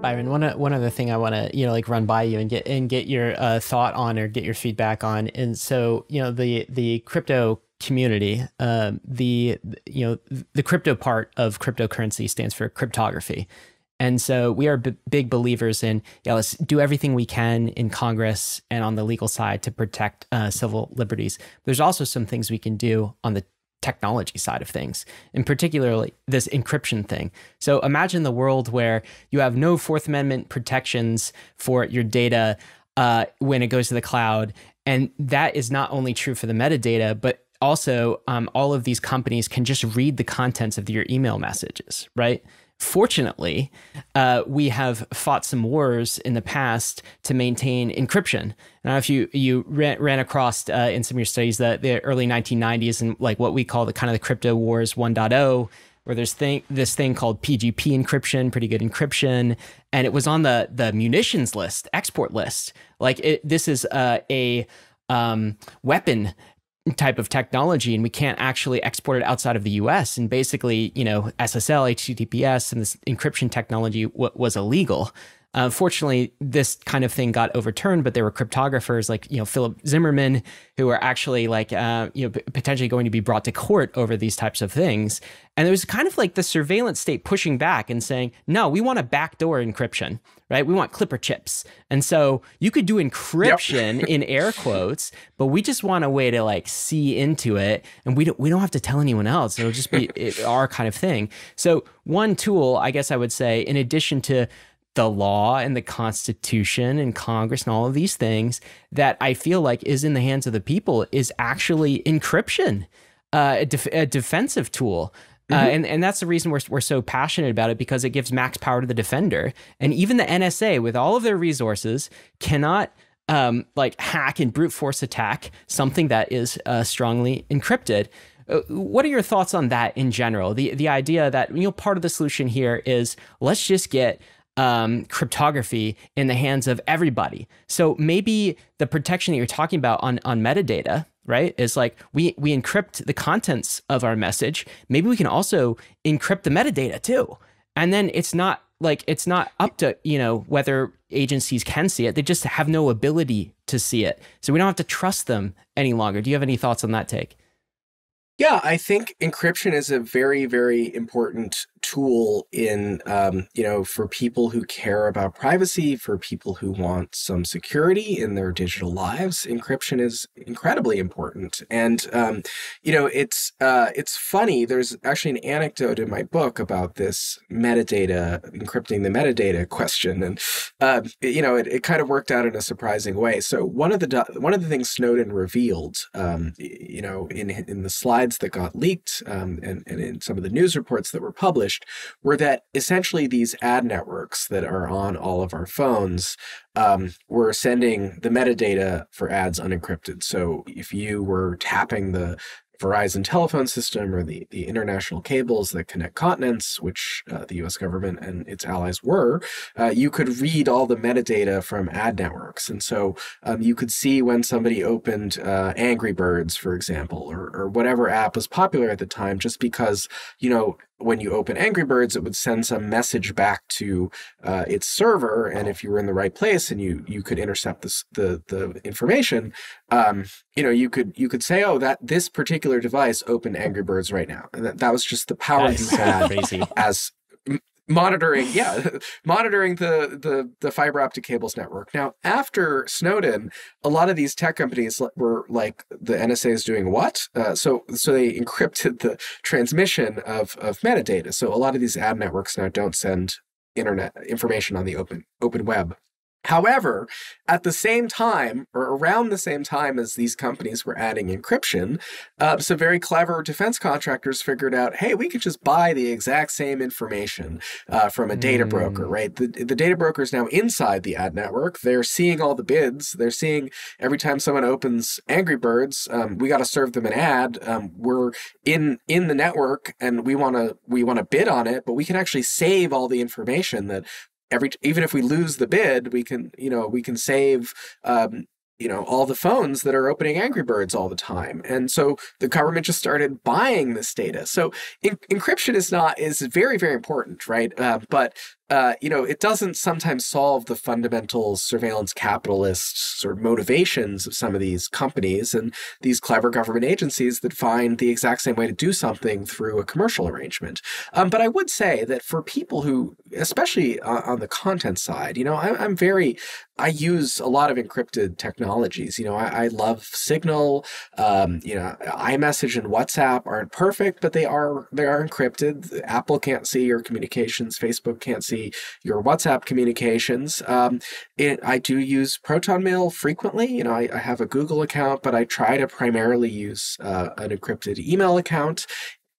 Byron, one other thing I want to run by you and get your thought on or get your feedback on. And so the crypto community, the crypto part of cryptocurrency stands for cryptography. And so we are big believers in, let's do everything we can in Congress and on the legal side to protect civil liberties. There's also some things we can do on the technology side of things, and particularly this encryption thing. So imagine the world where you have no Fourth Amendment protections for your data when it goes to the cloud. And that is not only true for the metadata, but also all of these companies can just read the contents of your email messages, right? Fortunately, we have fought some wars in the past to maintain encryption. I don't know if you ran across in some of your studies the early 1990s and like what we call the kind of the crypto wars 1.0, where there's this thing called PGP encryption, pretty good encryption, and it was on the munitions list, export list. Like this is a weapon type of technology, and we can't actually export it outside of the US. And basically, SSL, HTTPS, and this encryption technology was illegal. Fortunately, this kind of thing got overturned, but there were cryptographers like, Philip Zimmermann, who are actually like, potentially going to be brought to court over these types of things. And there was kind of like the surveillance state pushing back and saying, no, we want a backdoor encryption, right? We want Clipper chips. And so you could do encryption in air quotes, but we just want a way to like see into it. And we don't have to tell anyone else. It'll just be our kind of thing. So one tool, I guess I would say, in addition to the law and the Constitution and Congress and all of these things that I feel like is in the hands of the people is actually encryption, a defensive tool. And that's the reason we're so passionate about it, because it gives max power to the defender. And even the NSA, with all of their resources, cannot like hack and brute force attack something that is strongly encrypted. What are your thoughts on that in general? The idea that part of the solution here is let's just get cryptography in the hands of everybody. So maybe the protection that you're talking about on metadata, right, is like we encrypt the contents of our message. Maybe we can also encrypt the metadata too. And then it's not like it's not up to, whether agencies can see it. They just have no ability to see it. So we don't have to trust them any longer. Do you have any thoughts on that take? Yeah, I think encryption is a very, very important tool in, for people who care about privacy, for people who want some security in their digital lives. Encryption is incredibly important. And, it's funny. There's actually an anecdote in my book about this metadata, encrypting the metadata question. And, it kind of worked out in a surprising way. So one of the things Snowden revealed, in the slide that got leaked and in some of the news reports that were published were that essentially these ad networks that are on all of our phones were sending the metadata for ads unencrypted. So if you were tapping the Verizon telephone system or the international cables that connect continents, which the U.S. government and its allies were, you could read all the metadata from ad networks. And so you could see when somebody opened Angry Birds, for example, or whatever app was popular at the time, just because, when you open Angry Birds, it would send some message back to its server. And if you were in the right place and you could intercept the information, you could say, oh, that this particular device opened Angry Birds right now. And that was just the power you had as monitoring, monitoring the fiber optic cables network. Now, after Snowden, a lot of these tech companies were like, the NSA is doing what? So they encrypted the transmission of metadata. So a lot of these ad networks now don't send internet information on the open web. However, at the same time, or around the same time as these companies were adding encryption, some very clever defense contractors figured out, hey, we could just buy the exact same information from a data broker, right? The data broker is now inside the ad network. They're seeing all the bids. They're seeing every time someone opens Angry Birds, we got to serve them an ad. We're in the network, and we want to bid on it, but we can actually save all the information that. Even if we lose the bid, we can save you know, all the phones that are opening Angry Birds all the time. And so the government just started buying this data. So encryption is very, very important, right? But you know, it doesn't sometimes solve the fundamental surveillance capitalist sort of motivations of some of these companies and these clever government agencies that find the exact same way to do something through a commercial arrangement. But I would say that for people who, especially on the content side, you know, I use a lot of encrypted technologies. You know, I love Signal. You know, iMessage and WhatsApp aren't perfect, but they are encrypted. Apple can't see your communications. Facebook can't see your WhatsApp communications. I do use ProtonMail frequently. You know, I have a Google account, but I try to primarily use an encrypted email account.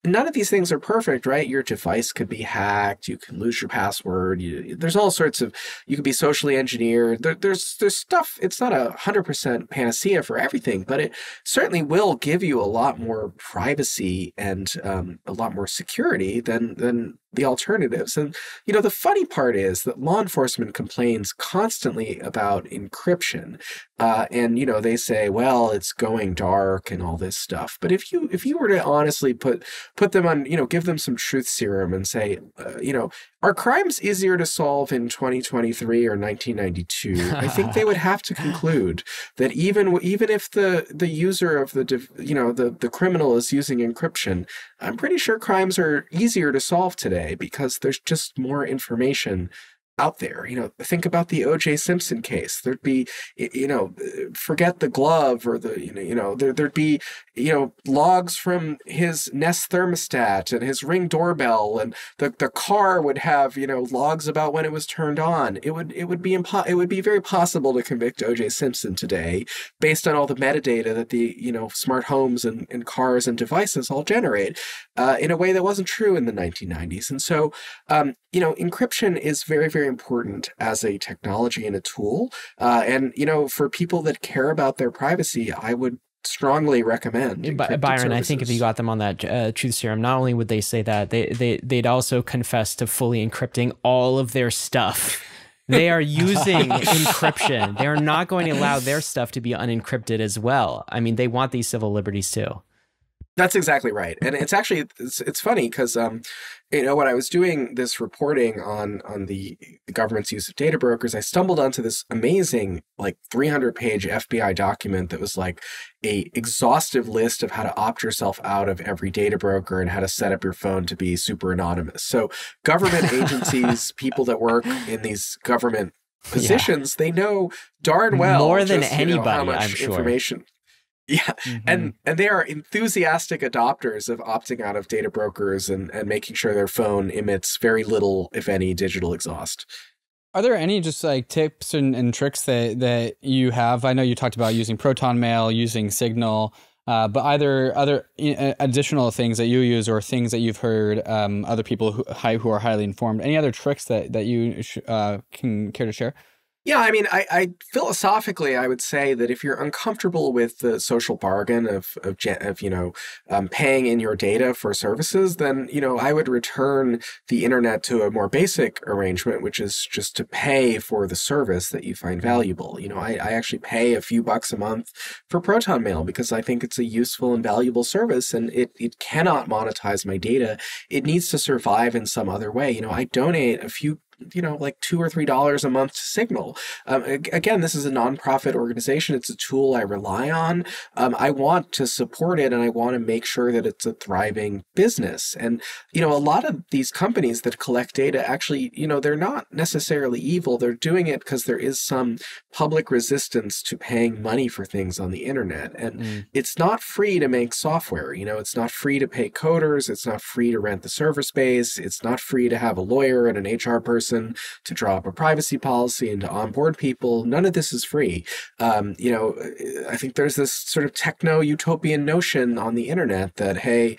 None of these things are perfect, right? Your device could be hacked. You can lose your password. There's all sorts of, you could be socially engineered. There's stuff. It's not 100% panacea for everything, but it certainly will give you a lot more privacy and a lot more security than the alternatives. And, you know, the funny part is that law enforcement complains constantly about encryption. And, you know, they say, well, it's going dark and all this stuff. But if you were to honestly put them on, you know, give them some truth serum and say, you know, are crimes easier to solve in 2023 or 1992? I think they would have to conclude that even if the user of the, you know, the criminal is using encryption, I'm pretty sure crimes are easier to solve today because there's just more information out there. You know, think about the O.J. Simpson case. There'd be, you know, forget the glove or the, you know, there'd be, you know, logs from his Nest thermostat and his Ring doorbell, and the car would have, you know, logs about when it was turned on. It would be very possible to convict O.J. Simpson today based on all the metadata that the, you know, smart homes and cars and devices all generate in a way that wasn't true in the 1990s. And so, you know, encryption is very, very important as a technology and a tool. And, you know, for people that care about their privacy, I would strongly recommend. Byron, I think if you got them on that truth serum, not only would they say that, they'd also confess to fully encrypting all of their stuff. They are using encryption. They are not going to allow their stuff to be unencrypted as well. I mean, they want these civil liberties too. That's exactly right. And it's actually, it's funny because, you know, when I was doing this reporting on the government's use of data brokers, I stumbled onto this amazing, like 300-page FBI document that was like a exhaustive list of how to opt yourself out of every data broker and how to set up your phone to be super anonymous. So government agencies, people that work in these government positions, yeah, they know darn well more than just, anybody, you know, how much I'm sure. Information. Yeah, mm-hmm. and they are enthusiastic adopters of opting out of data brokers and making sure their phone emits very little, if any, digital exhaust. Are there any just like tips and tricks that you have? I know you talked about using ProtonMail, using Signal, but either other additional things that you use or things that you've heard other people who are highly informed. Any other tricks that you care to share? Yeah, I mean, I philosophically, I would say that if you're uncomfortable with the social bargain of you know, paying in your data for services, then, you know, I would return the internet to a more basic arrangement, which is just to pay for the service that you find valuable. You know, I actually pay a few bucks a month for ProtonMail because I think it's a useful and valuable service, and it cannot monetize my data. It needs to survive in some other way. You know, I donate a few, you know, like $2 or $3 a month to Signal. Again, this is a nonprofit organization. It's a tool I rely on. I want to support it, and I want to make sure that it's a thriving business. And, you know, a lot of these companies that collect data actually, you know, they're not necessarily evil. They're doing it because there is some public resistance to paying money for things on the internet. And it's not free to make software. You know, it's not free to pay coders. It's not free to rent the server space. It's not free to have a lawyer and an HR person to draw up a privacy policy and to onboard people. None of this is free. You know, I think there's this sort of techno-utopian notion on the internet that, hey,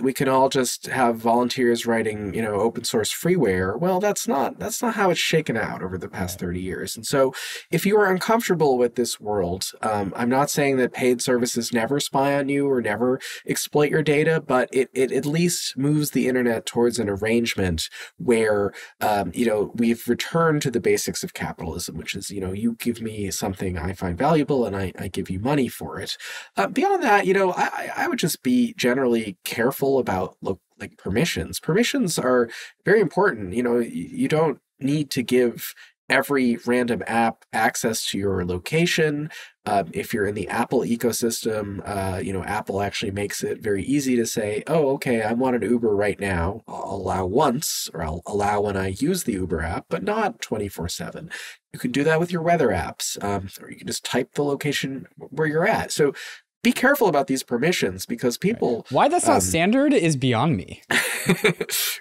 we can all just have volunteers writing, you know, open source freeware. Well, that's not how it's shaken out over the past 30 years. And so if you are uncomfortable with this world, I'm not saying that paid services never spy on you or never exploit your data, but it at least moves the internet towards an arrangement where, you know, we've returned to the basics of capitalism, which is, you give me something I find valuable and I give you money for it. Beyond that, I would just be generally careful about permissions. Permissions are very important. You don't need to give every random app access to your location. If you're in the Apple ecosystem, Apple actually makes it very easy to say, oh, okay, I want an Uber right now. I'll allow once, or I'll allow when I use the Uber app, but not 24/7. You can do that with your weather apps, or you can just type the location where you're at. So be careful about these permissions, because people... Why that's not standard is beyond me.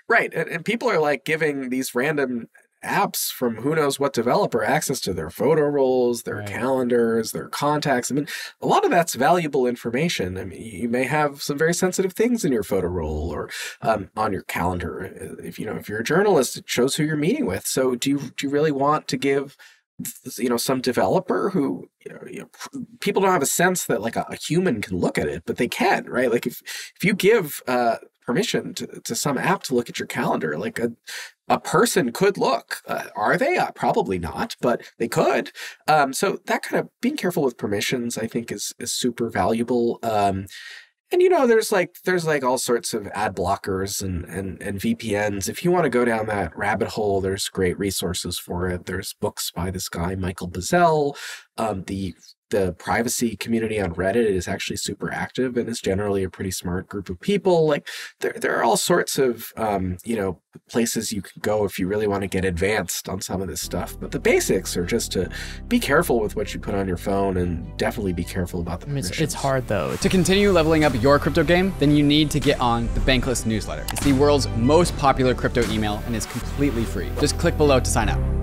Right. And people are giving these random apps from who knows what developer access to their photo rolls, their calendars, their contacts. I mean, a lot of that's valuable information. I mean, you may have some very sensitive things in your photo roll or on your calendar. If you're a journalist, it shows who you're meeting with. So do you really want to give some developer who, people don't have a sense that a human can look at it, but they can, right? If you give permission to some app to look at your calendar, a person could look. Are they? Probably not, but they could. So that kind of being careful with permissions, I think, is super valuable. And there's all sorts of ad blockers and VPNs. If you want to go down that rabbit hole, there's great resources for it. There's books by this guy Michael Bazell. The privacy community on Reddit is actually super active and is generally a pretty smart group of people. There are all sorts of, places you can go if you really want to get advanced on some of this stuff. But the basics are just to be careful with what you put on your phone, and definitely be careful about the permissions. It's hard, though. To continue leveling up your crypto game, then you need to get on the Bankless newsletter. It's the world's most popular crypto email and is completely free. Just click below to sign up.